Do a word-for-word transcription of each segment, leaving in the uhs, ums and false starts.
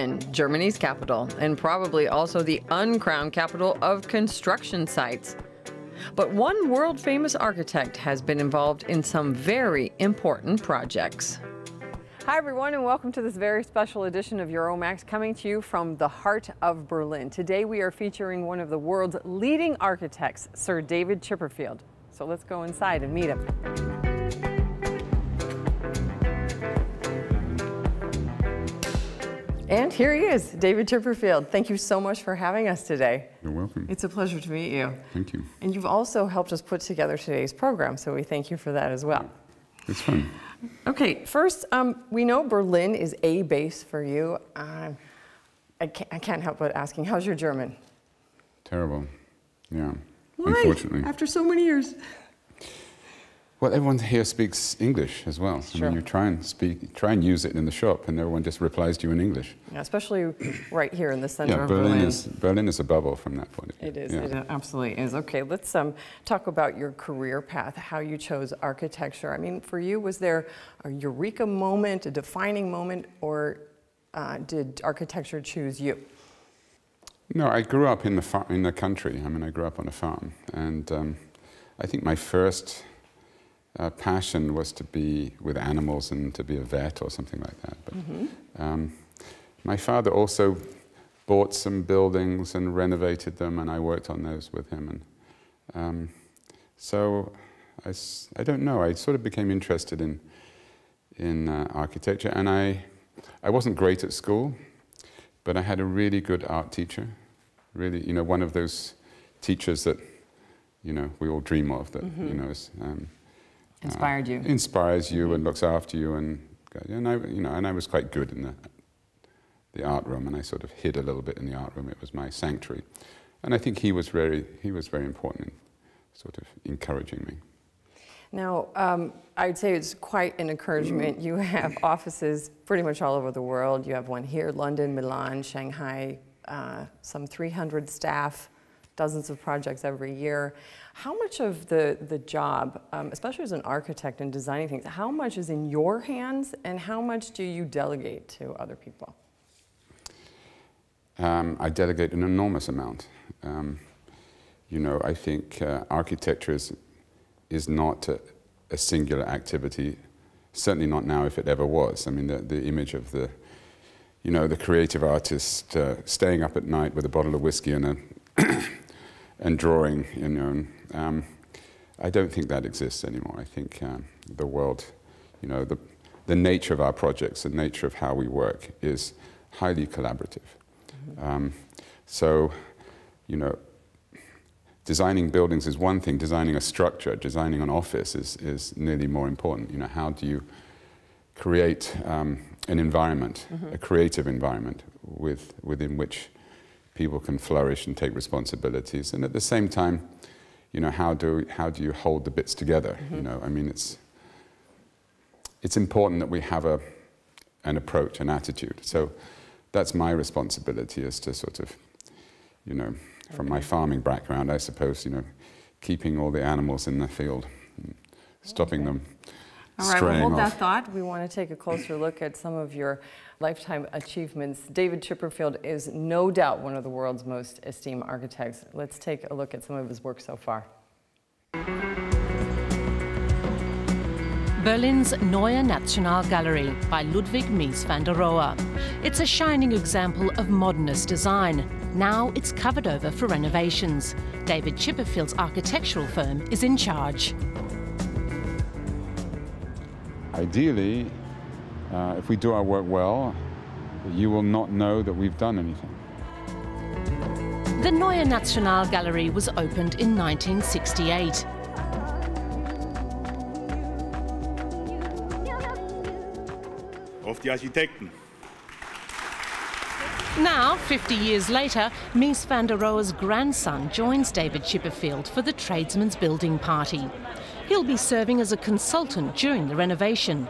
Berlin, Germany's capital, and probably also the uncrowned capital of construction sites. But one world-famous architect has been involved in some very important projects. Hi everyone, and welcome to this very special edition of Euromaxx, coming to you from the heart of Berlin. Today we are featuring one of the world's leading architects, Sir David Chipperfield. So let's go inside and meet him. And here he is, David Chipperfield. Thank you so much for having us today. You're welcome. It's a pleasure to meet you. Thank you. And you've also helped us put together today's program, so we thank you for that as well. It's fun. Okay, first, um, we know Berlin is a base for you. Uh, I, can't, I can't help but asking, how's your German? Terrible, yeah, why? Unfortunately. After so many years? Well, everyone here speaks English as well. Sure. I mean, you try and speak, try and use it in the shop, and everyone just replies to you in English. Yeah, especially right here in the center yeah, of Berlin. Berlin is, Berlin is a bubble from that point of view. It is, yeah. It absolutely is. Okay, let's um, talk about your career path, how you chose architecture. I mean, for you, was there a eureka moment, a defining moment, or uh, did architecture choose you? No, I grew up in the, far in the country. I mean, I grew up on a farm, and um, I think my first Uh, passion was to be with animals and to be a vet or something like that. But mm-hmm. um, my father also bought some buildings and renovated them, and I worked on those with him. And um, so I, I don't know. I sort of became interested in in uh, architecture, and I I wasn't great at school, but I had a really good art teacher. Really, you know, one of those teachers that you know we all dream of. That mm-hmm. you know is. Um, Inspired you. Uh, inspires you and looks after you, and and I, you know, and I was quite good in the the art room, and I sort of hid a little bit in the art room. It was my sanctuary, and I think he was very he was very important in sort of encouraging me. Now, um, I'd say it's quite an encouragement. You have offices pretty much all over the world. You have one here, London, Milan, Shanghai, uh, some three hundred staff. Dozens of projects every year. How much of the, the job, um, especially as an architect and designing things, how much is in your hands, and how much do you delegate to other people? Um, I delegate an enormous amount. Um, you know, I think uh, architecture is, is not a, a singular activity, certainly not now if it ever was. I mean, the, the image of the, you know, the creative artist uh, staying up at night with a bottle of whiskey and a and drawing, you know, um, I don't think that exists anymore. I think um, the world, you know, the, the nature of our projects, the nature of how we work is highly collaborative. Mm-hmm. um, so, you know, designing buildings is one thing, designing a structure, designing an office is, is nearly more important. You know, how do you create um, an environment, mm-hmm. a creative environment with, within which people can flourish and take responsibilities, and at the same time, you know, how do how do you hold the bits together? Mm-hmm. You know, I mean, it's it's important that we have a an approach, an attitude. So that's my responsibility, is to sort of, you know, from okay. my farming background, I suppose, you know, keeping all the animals in the field, and stopping okay. them. All right, we'll hold off. that thought. We want to take a closer look at some of your lifetime achievements. David Chipperfield is no doubt one of the world's most esteemed architects. Let's take a look at some of his work so far. Berlin's Neue Nationalgalerie by Ludwig Mies van der Rohe. It's a shining example of modernist design. Now it's covered over for renovations. David Chipperfield's architectural firm is in charge. Ideally, uh, if we do our work well, you will not know that we've done anything. The Neue Nationalgalerie was opened in nineteen sixty-eight. Auf die Architekten. Now, fifty years later, Mies van der Rohe's grandson joins David Chipperfield for the tradesman's building party. He'll be serving as a consultant during the renovation.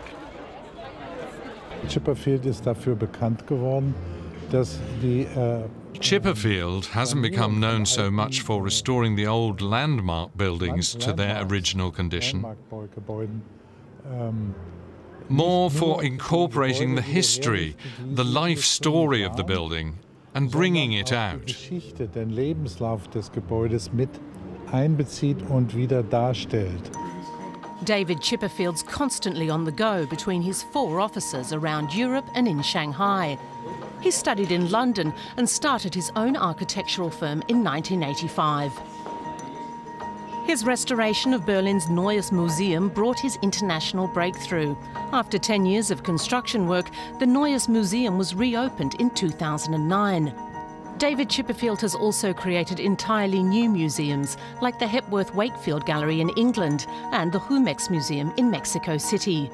Chipperfield is dafür bekannt geworden, dass die uh, Chipperfield hasn't become known so much for restoring the old landmark buildings to their original condition. more for incorporating the history, the life story of the building, and bringing it out. David Chipperfield's constantly on the go between his four offices around Europe and in Shanghai. He studied in London and started his own architectural firm in nineteen eighty-five. His restoration of Berlin's Neues Museum brought his international breakthrough. After ten years of construction work, the Neues Museum was reopened in two thousand nine. David Chipperfield has also created entirely new museums, like the Hepworth Wakefield Gallery in England and the Jumex Museum in Mexico City.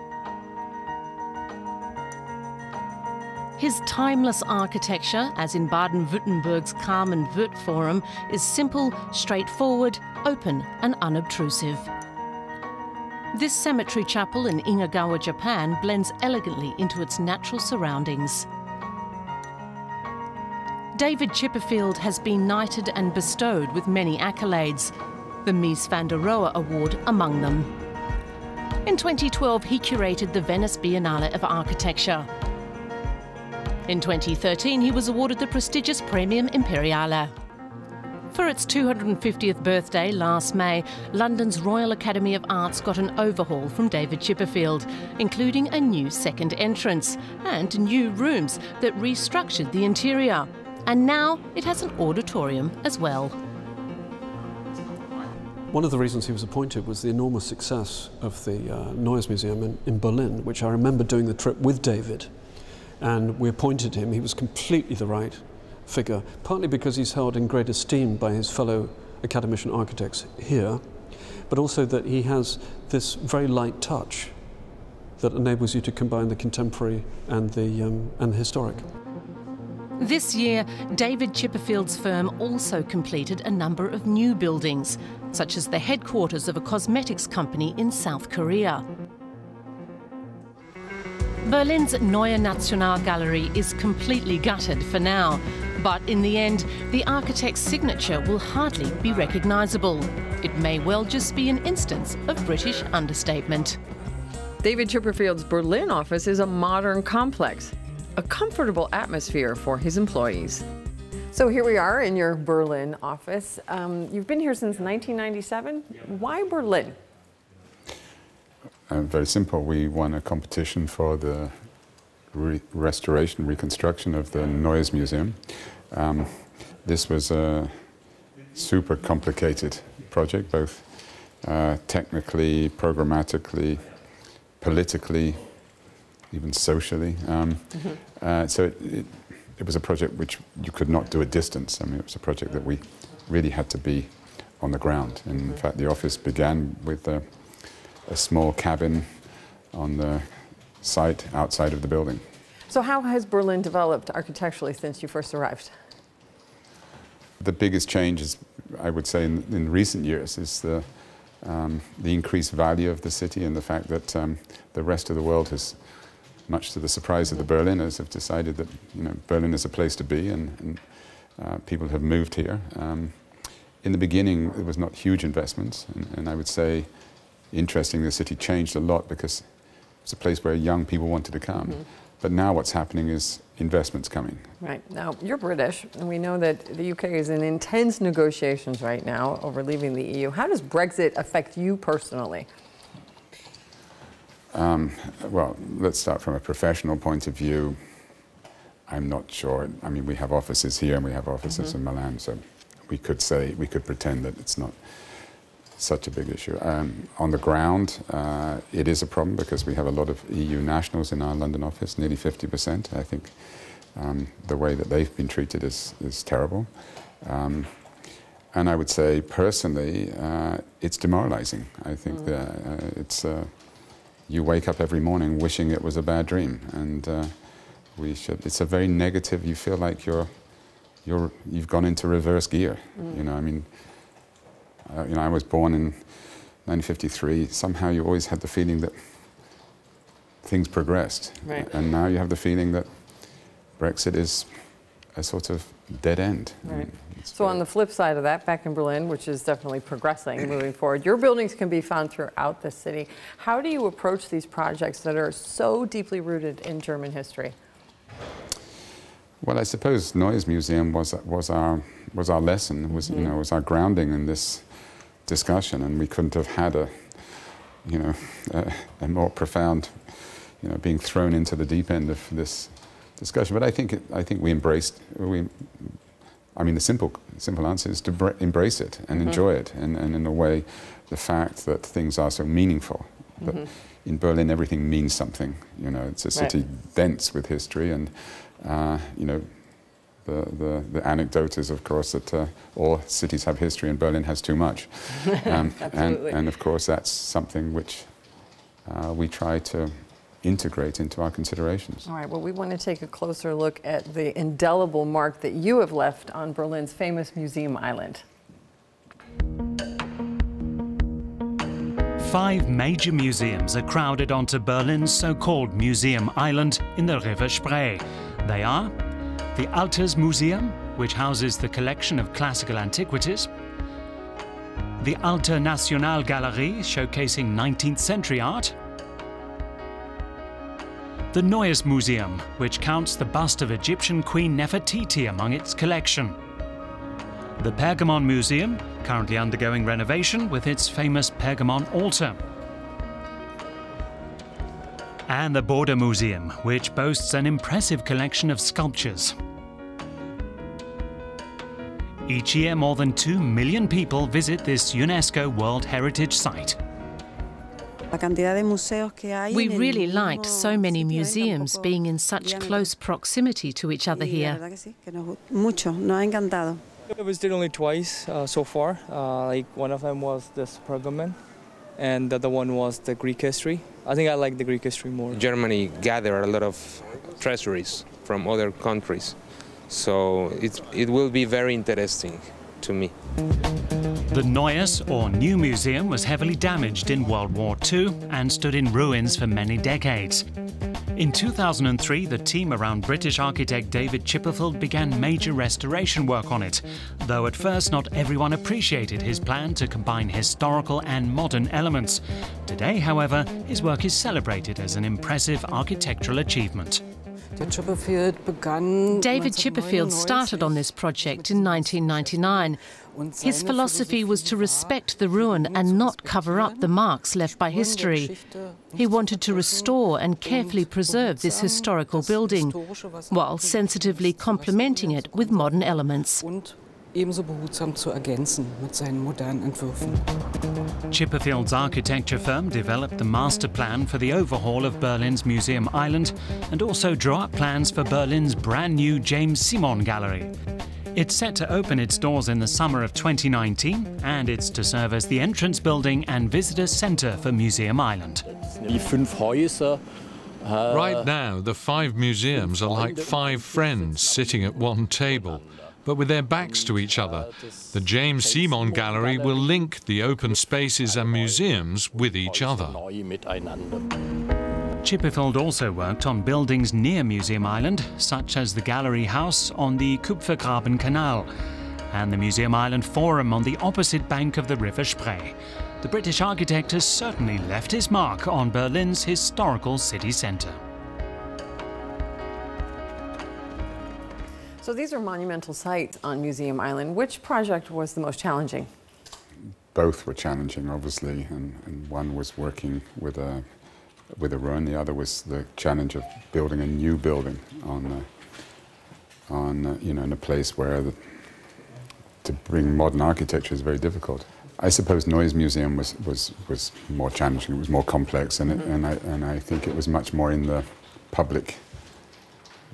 His timeless architecture, as in Baden-Württemberg's Carmen Würth Forum, is simple, straightforward, open and unobtrusive. This cemetery chapel in Inagawa, Japan, blends elegantly into its natural surroundings. David Chipperfield has been knighted and bestowed with many accolades, the Mies van der Rohe award among them. In twenty twelve, he curated the Venice Biennale of Architecture. In twenty thirteen, he was awarded the prestigious Premio Imperiale. For its two hundred fiftieth birthday last May, London's Royal Academy of Arts got an overhaul from David Chipperfield, including a new second entrance and new rooms that restructured the interior. And now it has an auditorium as well. One of the reasons he was appointed was the enormous success of the uh, Neues Museum in, in Berlin, which I remember doing the trip with David. And we appointed him. He was completely the right figure, partly because he's held in great esteem by his fellow academician architects here, but also that he has this very light touch that enables you to combine the contemporary and the, um, and the historic. This year, David Chipperfield's firm also completed a number of new buildings, such as the headquarters of a cosmetics company in South Korea. Berlin's Neue Nationalgalerie is completely gutted for now, but in the end, the architect's signature will hardly be recognisable. It may well just be an instance of British understatement. David Chipperfield's Berlin office is a modern complex, a comfortable atmosphere for his employees. So here we are in your Berlin office. Um, you've been here since nineteen ninety-seven. Why Berlin? Uh, very simple. We won a competition for the re restoration, reconstruction of the Neues Museum. Um, this was a super complicated project, both uh, technically, programmatically, politically, even socially. Um, mm-hmm. uh, so it, it, it was a project which you could not do at distance. I mean, it was a project that we really had to be on the ground. And in fact, the office began with Uh, a small cabin on the site outside of the building. So how has Berlin developed architecturally since you first arrived? The biggest change is, I would say, in, in recent years is the, um, the increased value of the city and the fact that um, the rest of the world has, much to the surprise of the Berliners, have decided that, you know, Berlin is a place to be and, and uh, people have moved here. Um, in the beginning, it was not huge investments, and, and I would say, interesting, the city changed a lot because it's a place where young people wanted to come. Mm-hmm. But now what's happening is investments coming. Right. Now, you're British, and we know that the U K is in intense negotiations right now over leaving the E U. How does Brexit affect you personally? Um, well, let's start from a professional point of view. I'm not sure. I mean, we have offices here and we have offices mm-hmm. in Milan, so we could say, we could pretend that it's not such a big issue. Um, on the ground, uh, it is a problem because we have a lot of E U nationals in our London office, nearly fifty percent. I think um, the way that they've been treated is, is terrible. Um, and I would say, personally, uh, it's demoralizing. I think mm. that uh, it's, uh, you wake up every morning wishing it was a bad dream. And uh, we should, it's a very negative, you feel like you're, you're, you've gone into reverse gear. Mm. You know, I mean, Uh, you know, I was born in nineteen fifty-three. Somehow you always had the feeling that things progressed. Right. And now you have the feeling that Brexit is a sort of dead end. Right. So on the flip side of that, back in Berlin, which is definitely progressing, moving forward, your buildings can be found throughout the city. How do you approach these projects that are so deeply rooted in German history? Well, I suppose Neues Museum was was our was our lesson, was mm-hmm. you know was our grounding in this discussion, and we couldn't have had a you know a, a more profound you know being thrown into the deep end of this discussion. But I think it, I think we embraced we. I mean, the simple, simple answer is to embrace it and mm-hmm. enjoy it, and, and in a way, the fact that things are so meaningful. That mm-hmm. in Berlin, everything means something. You know, it's a city right. dense with history, and uh, you know, the, the the anecdote is, of course, that uh, all cities have history, and Berlin has too much. Um, Absolutely. And, and of course, that's something which uh, we try to integrate into our considerations. All right, well, we want to take a closer look at the indelible mark that you have left on Berlin's famous Museum Island. Five major museums are crowded onto Berlin's so-called Museum Island in the River Spree. They are the Altes Museum, which houses the collection of classical antiquities, the Alte Nationalgalerie, showcasing nineteenth century art, the Neues Museum, which counts the bust of Egyptian Queen Nefertiti among its collection. The Pergamon Museum, currently undergoing renovation with its famous Pergamon altar. And the Bode Museum, which boasts an impressive collection of sculptures. Each year, more than two million people visit this UNESCO World Heritage Site. We really liked so many museums being in such close proximity to each other here. I visited only twice uh, so far. Uh, like one of them was this Pergamon, and the other one was the Greek history. I think I like the Greek history more. Germany gathered a lot of treasuries from other countries, so it, it will be very interesting to me. The Neues, or New Museum, was heavily damaged in World War Two and stood in ruins for many decades. In two thousand three, the team around British architect David Chipperfield began major restoration work on it, though at first not everyone appreciated his plan to combine historical and modern elements. Today, however, his work is celebrated as an impressive architectural achievement. David Chipperfield started on this project in nineteen ninety-nine. His philosophy was to respect the ruin and not cover up the marks left by history. He wanted to restore and carefully preserve this historical building, while sensitively complementing it with modern elements. Chipperfield's architecture firm developed the master plan for the overhaul of Berlin's Museum Island and also drew up plans for Berlin's brand new James Simon Gallery. It's set to open its doors in the summer of twenty nineteen, and it's to serve as the entrance building and visitor centre for Museum Island. Right now, the five museums are like five friends sitting at one table, but with their backs to each other. The James Simon Gallery will link the open spaces and museums with each other. Chipperfield also worked on buildings near Museum Island, such as the Gallery House on the Kupfergraben Canal and the Museum Island Forum on the opposite bank of the River Spree. The British architect has certainly left his mark on Berlin's historical city centre. So these are monumental sites on Museum Island. Which project was the most challenging? Both were challenging, obviously, and, and one was working with a with a ruin. The other was the challenge of building a new building on uh, on uh, you know in a place where the, to bring modern architecture is very difficult. I suppose Neues Museum was was was more challenging. It was more complex, and it, mm-hmm. and I and I think it was much more in the public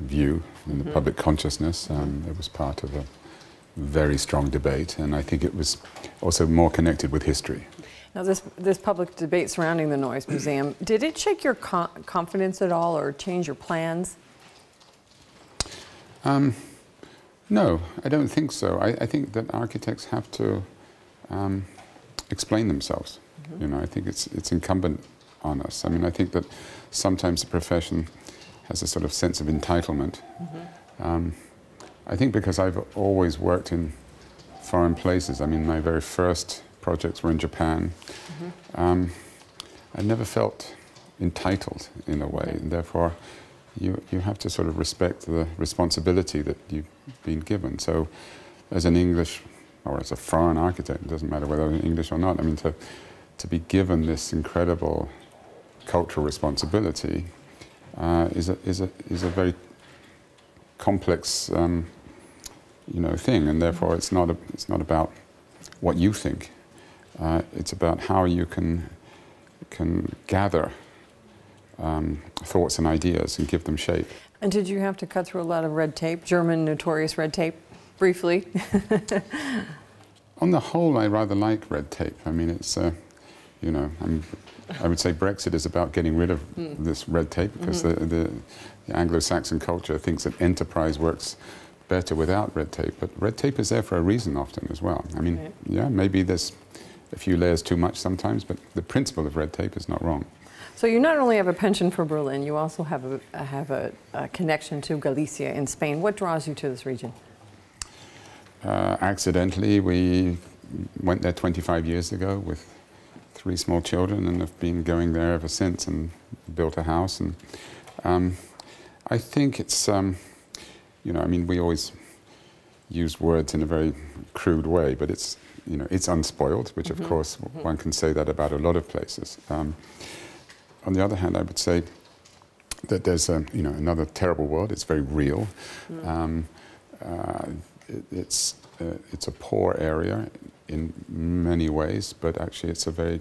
view, in the mm-hmm. public consciousness. Um, it was part of a very strong debate, and I think it was also more connected with history. Now, this, this public debate surrounding the Neues Museum, did it shake your co confidence at all or change your plans? Um, no, I don't think so. I, I think that architects have to um, explain themselves. Mm-hmm. You know, I think it's, it's incumbent on us. I mean, I think that sometimes the profession has a sort of sense of entitlement. Mm-hmm. um, I think because I've always worked in foreign places. I mean, my very first projects were in Japan. Mm-hmm. um, I never felt entitled in a way, and therefore you, you have to sort of respect the responsibility that you've been given. So as an English, or as a foreign architect, it doesn't matter whether I'm English or not, I mean, to, to be given this incredible cultural responsibility uh, is, a, is, a, is a very complex um, you know, thing, and therefore it's not, a, it's not about what you think. Uh, it's about how you can, can gather um, thoughts and ideas and give them shape. And did you have to cut through a lot of red tape, German notorious red tape? Briefly. On the whole, I rather like red tape. I mean, it's, uh, you know, I'm, I would say Brexit is about getting rid of mm. this red tape, because mm-hmm. the, the, the Anglo-Saxon culture thinks that enterprise works better without red tape. But red tape is there for a reason often as well. I mean, right. yeah, maybe there's a few layers too much sometimes, but the principle of red tape is not wrong. So you not only have a penchant for Berlin, you also have a, have a, a connection to Galicia in Spain. What draws you to this region? Uh, accidentally, we went there twenty-five years ago with three small children, and have been going there ever since, and built a house. And um, I think it's, um, you know, I mean, we always use words in a very crude way, but it's, you know, it's unspoiled, which mm-hmm. of course mm-hmm. one can say that about a lot of places. Um, on the other hand, I would say that there's, a, you know, another terrible world. It's very real. Mm. Um, uh, It's, uh, it's a poor area in many ways, but actually it's a very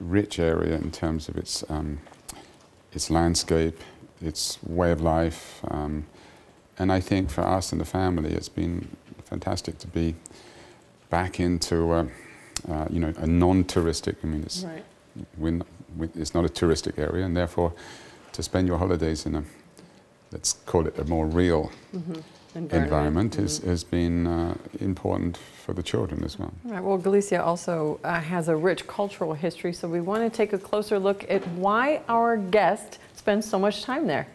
rich area in terms of its, um, its landscape, its way of life. Um, and I think for us and the family, it's been fantastic to be back into a, uh, you know, a non-touristic, I mean, it's, right. we're not, we're, it's not a touristic area, and therefore to spend your holidays in a, let's call it a more real mm-hmm. environment mm-hmm. is, has been uh, important for the children as well. Right. Well, Galicia also uh, has a rich cultural history, so we want to take a closer look at why our guest spends so much time there.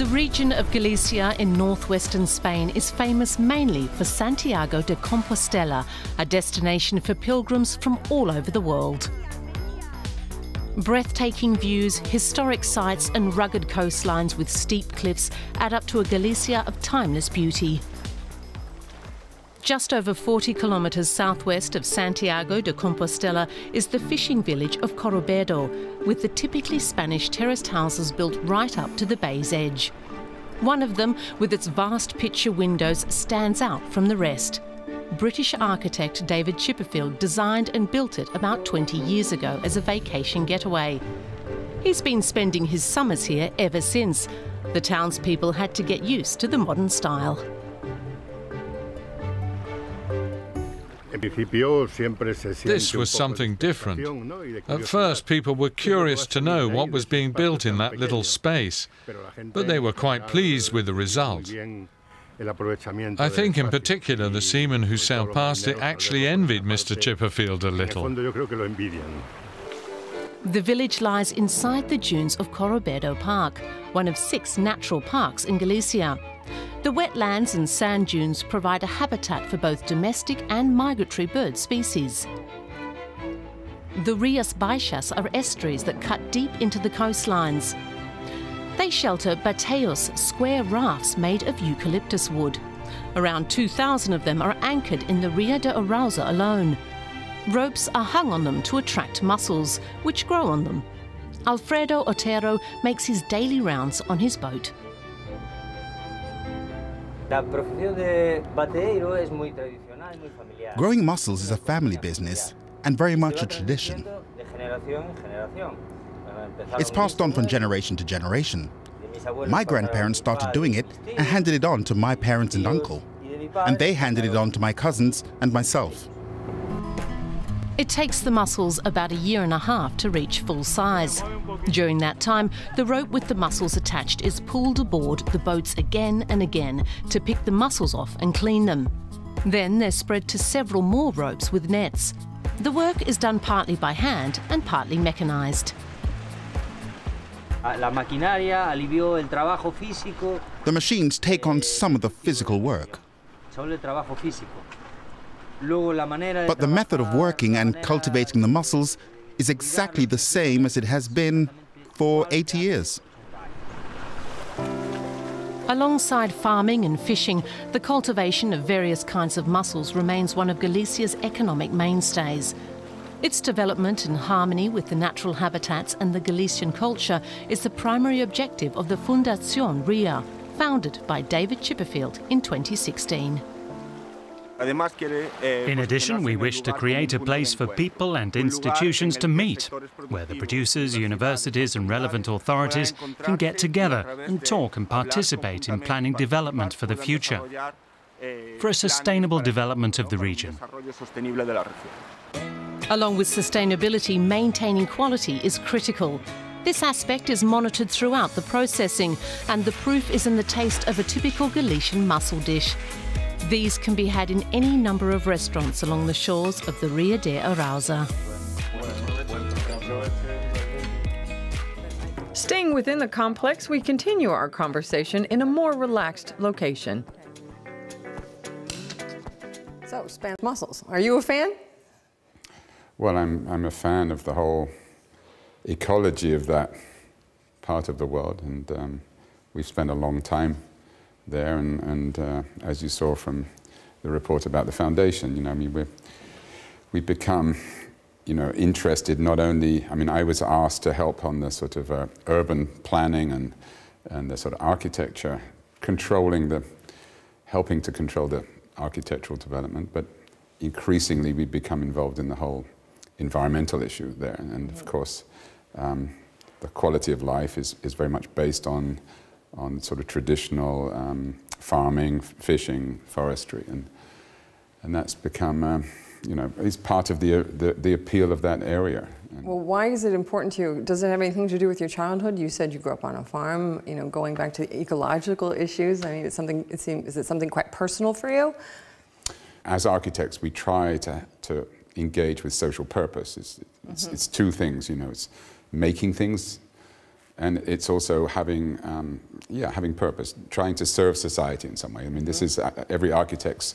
The region of Galicia in northwestern Spain is famous mainly for Santiago de Compostela, a destination for pilgrims from all over the world. Breathtaking views, historic sites and rugged coastlines with steep cliffs add up to a Galicia of timeless beauty. Just over forty kilometres southwest of Santiago de Compostela is the fishing village of Corubedo, with the typically Spanish terraced houses built right up to the bay's edge. One of them, with its vast picture windows, stands out from the rest. British architect David Chipperfield designed and built it about twenty years ago as a vacation getaway. He's been spending his summers here ever since. The townspeople had to get used to the modern style. This was something different. At first, people were curious to know what was being built in that little space, but they were quite pleased with the result. I think in particular the seamen who sailed past it actually envied Mister Chipperfield a little. The village lies inside the dunes of Corubedo Park, one of six natural parks in Galicia. The wetlands and sand dunes provide a habitat for both domestic and migratory bird species. The Rias Baixas are estuaries that cut deep into the coastlines. They shelter bateos, square rafts made of eucalyptus wood. Around two thousand of them are anchored in the Ria de Arousa alone. Ropes are hung on them to attract mussels, which grow on them. Alfredo Otero makes his daily rounds on his boat. Growing mussels is a family business and very much a tradition. It's passed on from generation to generation. My grandparents started doing it and handed it on to my parents and uncle. And they handed it on to my cousins and myself. It takes the mussels about a year and a half to reach full size. During that time, the rope with the mussels attached is pulled aboard the boats again and again to pick the mussels off and clean them. Then they're spread to several more ropes with nets. The work is done partly by hand and partly mechanised. The machines take on some of the physical work. But the method of working and cultivating the muscles is exactly the same as it has been for eighty years. Alongside farming and fishing, the cultivation of various kinds of mussels remains one of Galicia's economic mainstays. Its development in harmony with the natural habitats and the Galician culture is the primary objective of the Fundación Ria, founded by David Chipperfield in twenty sixteen. In addition, we wish to create a place for people and institutions to meet, where the producers, universities and relevant authorities can get together and talk and participate in planning development for the future, for a sustainable development of the region. Along with sustainability, maintaining quality is critical. This aspect is monitored throughout the processing, and the proof is in the taste of a typical Galician mussel dish. These can be had in any number of restaurants along the shores of the Ria de Arousa. Staying within the complex, we continue our conversation in a more relaxed location. So, Spanish mussels. Are you a fan? Well, I'm, I'm a fan of the whole ecology of that part of the world, and um, we've spent a long time there, and, and uh, as you saw from the report about the foundation, you know, I mean, we've we've become, you know, interested not only. I mean, I was asked to help on the sort of uh, urban planning and and the sort of architecture, controlling the, helping to control the architectural development. But increasingly, we become involved in the whole environmental issue there, and of course, um, the quality of life is is very much based on. on sort of traditional um, farming, fishing, forestry, and and that's become, uh, you know, it's part of the, uh, the, the appeal of that area. And well, why is it important to you? Does it have anything to do with your childhood? You said you grew up on a farm, you know, going back to ecological issues. I mean, it's something, it seems, is it something quite personal for you? As architects, we try to, to engage with social purpose. It's, it's, mm-hmm. it's two things, you know, it's making things, and it's also having, um, yeah, having purpose, trying to serve society in some way. I mean, this is every architect's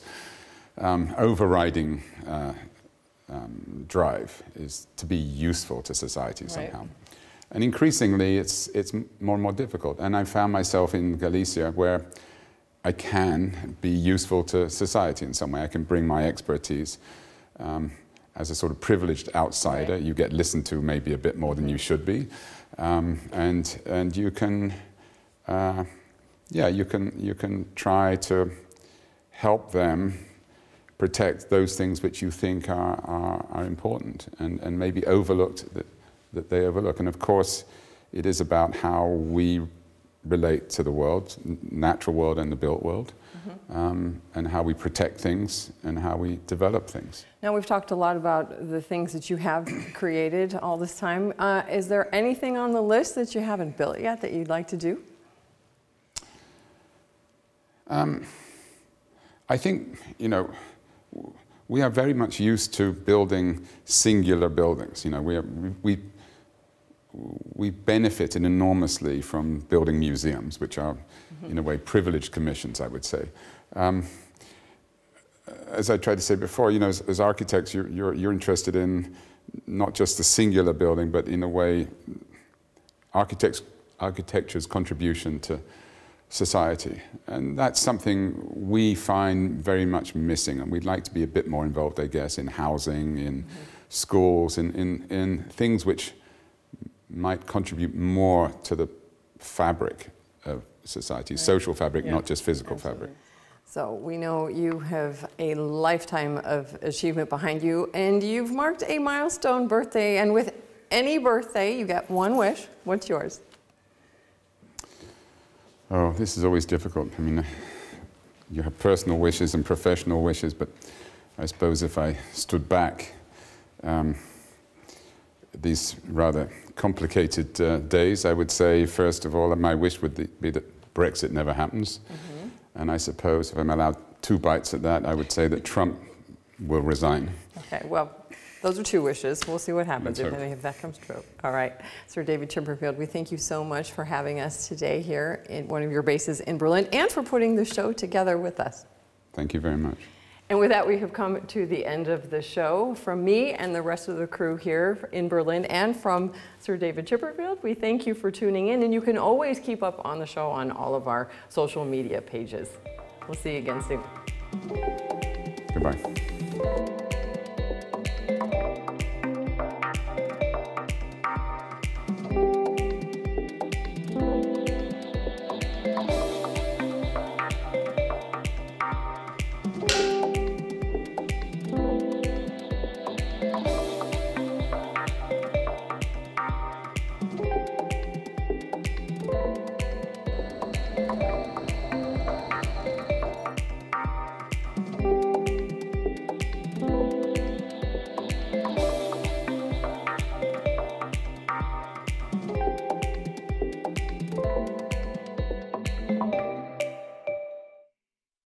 um, overriding uh, um, drive, is to be useful to society somehow. Right. And increasingly, it's, it's more and more difficult. And I found myself in Galicia where I can be useful to society in some way. I can bring my expertise. Um, as a sort of privileged outsider, right. you get listened to maybe a bit more than you should be. Um, and and you can, uh, yeah, you can you can try to help them protect those things which you think are are, are important and, and maybe overlooked that that they overlook. And of course, it is about how we relate to the world, natural world and the built world. Mm-hmm. um, and how we protect things and how we develop things. Now, we've talked a lot about the things that you have created all this time. Uh, is there anything on the list that you haven't built yet that you'd like to do? Um, I think, you know, we are very much used to building singular buildings. You know, we, are, we, we benefited enormously from building museums, which are in a way, privileged commissions, I would say. Um, as I tried to say before, you know, as, as architects, you're, you're, you're interested in not just the singular building, but in a way, architects, architecture's contribution to society. And that's something we find very much missing, and we'd like to be a bit more involved, I guess, in housing, in mm-hmm. schools, in, in, in things which might contribute more to the fabric of society, right. social fabric, yeah. not just physical Absolutely. fabric. So we know you have a lifetime of achievement behind you, and you've marked a milestone birthday, and with any birthday you get one wish. What's yours? Oh, this is always difficult. I mean, you have personal wishes and professional wishes, but I suppose if I stood back um, these rather complicated uh, days, I would say, first of all, my wish would be that Brexit never happens. Mm-hmm. And I suppose if I'm allowed two bites at that, I would say that Trump will resign. Okay, well, Those are two wishes. We'll see what happens if any of that comes true. All right. Sir David Chipperfield, we thank you so much for having us today here in one of your bases in Berlin and for putting the show together with us. Thank you very much. And with that, we have come to the end of the show. From me and the rest of the crew here in Berlin and from Sir David Chipperfield, we thank you for tuning in. And you can always keep up on the show on all of our social media pages. We'll see you again soon. Goodbye.